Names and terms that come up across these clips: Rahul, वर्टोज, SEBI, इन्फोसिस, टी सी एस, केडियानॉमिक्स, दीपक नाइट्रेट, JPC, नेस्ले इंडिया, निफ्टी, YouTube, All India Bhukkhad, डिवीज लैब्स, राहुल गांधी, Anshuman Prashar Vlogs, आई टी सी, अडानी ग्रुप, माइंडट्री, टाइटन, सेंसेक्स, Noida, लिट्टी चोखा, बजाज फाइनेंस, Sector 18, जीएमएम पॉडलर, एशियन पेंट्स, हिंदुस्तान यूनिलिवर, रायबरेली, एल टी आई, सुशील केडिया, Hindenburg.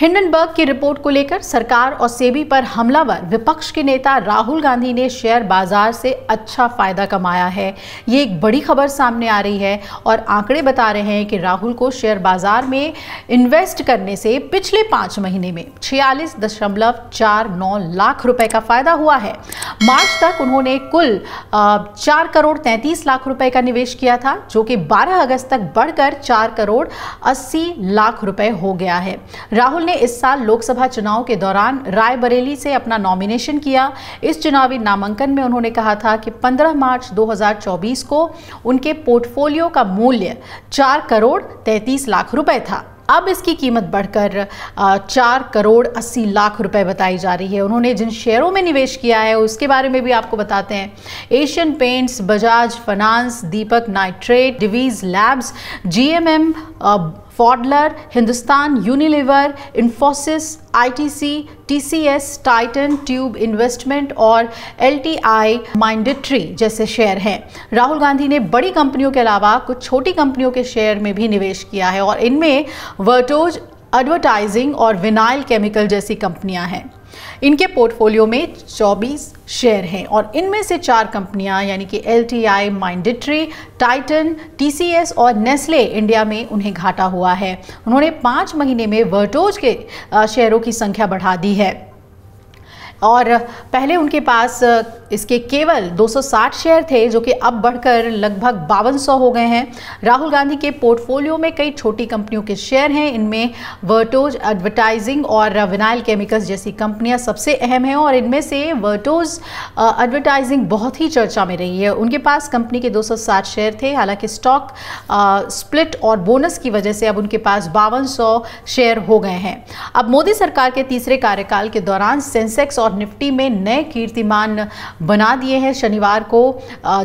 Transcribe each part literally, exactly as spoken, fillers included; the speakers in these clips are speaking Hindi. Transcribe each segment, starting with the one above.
हिंडनबर्ग की रिपोर्ट को लेकर सरकार और सेबी पर हमलावर विपक्ष के नेता राहुल गांधी ने शेयर बाजार से अच्छा फायदा कमाया है। ये एक बड़ी खबर सामने आ रही है और आंकड़े बता रहे हैं कि राहुल को शेयर बाजार में इन्वेस्ट करने से पिछले पाँच महीने में छियालीस दशमलव चार नौ लाख रुपए का फायदा हुआ है। मार्च तक उन्होंने कुल चार करोड़ तैंतीस लाख रुपए का निवेश किया था, जो कि बारह अगस्त तक बढ़कर चार करोड़ अस्सी लाख रुपए हो गया है। राहुल ने इस साल लोकसभा चुनाव के दौरान रायबरेली से अपना नॉमिनेशन किया। इस चुनावी नामांकन में उन्होंने कहा था कि पंद्रह मार्च दो हज़ार चौबीस को उनके पोर्टफोलियो का मूल्य चार करोड़ तैंतीस लाख रुपए था। अब इसकी कीमत बढ़कर चार करोड़ अस्सी लाख रुपए बताई जा रही है। उन्होंने जिन शेयरों में निवेश किया है उसके बारे में भी आपको बताते हैं। एशियन पेंट्स, बजाज फाइनेंस, दीपक नाइट्रेट, डिवीज लैब्स, जीएमएम पॉडलर, हिंदुस्तान यूनिलिवर, इन्फोसिस, आई टी सी, टी सी एस, टाइटन, tube investment और एल टी आई, माइंडट्री जैसे शेयर हैं। राहुल गांधी ने बड़ी कंपनियों के अलावा कुछ छोटी कंपनियों के शेयर में भी निवेश किया है और इनमें वर्टोज, एडवर्टाइजिंग और विनाइल केमिकल जैसी कंपनियां हैं। इनके पोर्टफोलियो में चौबीस शेयर हैं और इनमें से चार कंपनियां यानी कि एल टी आई, माइंडट्री, टाइटन, टी सी एस और नेस्ले इंडिया में उन्हें घाटा हुआ है। उन्होंने पाँच महीने में वर्टोज के शेयरों की संख्या बढ़ा दी है और पहले उनके पास इसके केवल दो सौ साठ शेयर थे, जो कि अब बढ़कर लगभग बावन सौ हो गए हैं। राहुल गांधी के पोर्टफोलियो में कई छोटी कंपनियों के शेयर हैं। इनमें वर्टोज, एडवर्टाइजिंग और विनाइल केमिकल्स जैसी कंपनियां सबसे अहम हैं और इनमें से वर्टोज एडवर्टाइजिंग बहुत ही चर्चा में रही है। उनके पास कंपनी के दो सौ साठ शेयर थे, हालांकि स्टॉक स्प्लिट और बोनस की वजह से अब उनके पास बावन सौ शेयर हो गए हैं। अब मोदी सरकार के तीसरे कार्यकाल के दौरान सेंसेक्स निफ्टी में नए कीर्तिमान बना दिए हैं। शनिवार को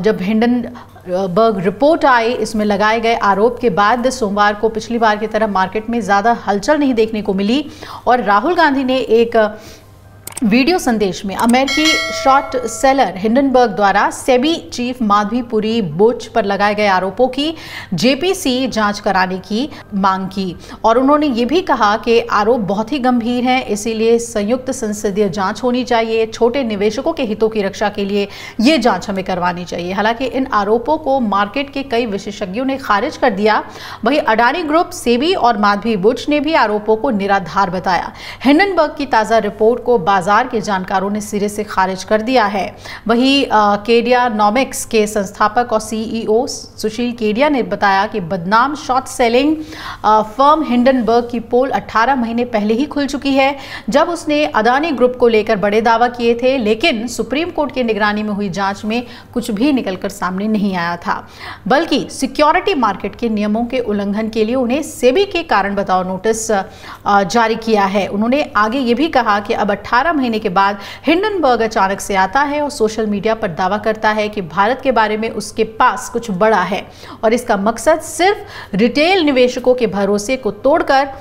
जब हिंडनबर्ग रिपोर्ट आई, इसमें लगाए गए आरोप के बाद सोमवार को पिछली बार की तरह मार्केट में ज़्यादा हलचल नहीं देखने को मिली और राहुल गांधी ने एक वीडियो संदेश में अमेरिकी शॉर्ट सेलर हिंडनबर्ग द्वारा सेबी चीफ माधवी पुरी बुच पर लगाए गए आरोपों की जेपीसी जांच कराने की मांग की और उन्होंने ये भी कहा कि आरोप बहुत ही गंभीर हैं, इसीलिए संयुक्त संसदीय जांच होनी चाहिए। छोटे निवेशकों के हितों की रक्षा के लिए ये जांच हमें करवानी चाहिए। हालांकि इन आरोपों को मार्केट के कई विशेषज्ञों ने खारिज कर दिया। वहीं अडानी ग्रुप, सेबी और माधवी बुच ने भी आरोपों को निराधार बताया। हिंडनबर्ग की ताज़ा रिपोर्ट को बाजार के जानकारों ने सिरे से खारिज कर दिया है। वहीं केडियानॉमिक्स के संस्थापक और सीईओ सुशील केडिया ने बताया कि बदनाम शॉर्ट सेलिंग फर्म हिंडनबर्ग की पोल अठारह महीने पहले ही खुल चुकी है, जब उसने अडानी ग्रुप को लेकर बड़े दावा किए थे, लेकिन सुप्रीम कोर्ट की निगरानी में हुई जांच में कुछ भी निकलकर सामने नहीं आया था, बल्कि सिक्योरिटी मार्केट के नियमों के उल्लंघन के लिए उन्हें सेबी के कारण बताओ नोटिस जारी किया है। उन्होंने आगे ये भी कहा कि अब अठारह महीने के बाद हिंडनबर्ग अचानक से आता है और सोशल मीडिया पर दावा करता है कि भारत के बारे में उसके पास कुछ बड़ा है और इसका मकसद सिर्फ रिटेल निवेशकों के भरोसे को तोड़कर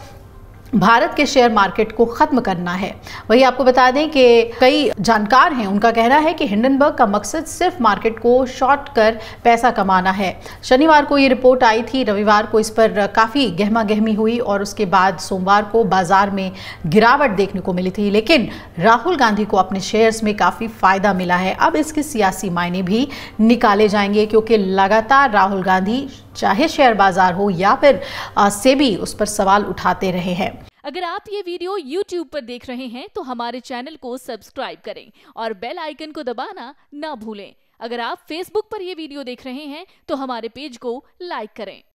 भारत के शेयर मार्केट को ख़त्म करना है। वही आपको बता दें कि कई जानकार हैं, उनका कहना है कि हिंडनबर्ग का मकसद सिर्फ मार्केट को शॉर्ट कर पैसा कमाना है। शनिवार को ये रिपोर्ट आई थी, रविवार को इस पर काफ़ी गहमा गहमी हुई और उसके बाद सोमवार को बाजार में गिरावट देखने को मिली थी, लेकिन राहुल गांधी को अपने शेयर्स में काफ़ी फ़ायदा मिला है। अब इसके सियासी मायने भी निकाले जाएंगे, क्योंकि लगातार राहुल गांधी चाहे शेयर बाजार हो या फिर सेबी उस पर सवाल उठाते रहे हैं। अगर आप ये वीडियो YouTube पर देख रहे हैं तो हमारे चैनल को सब्सक्राइब करें और बेल आइकन को दबाना ना भूलें। अगर आप Facebook पर ये वीडियो देख रहे हैं तो हमारे पेज को लाइक करें।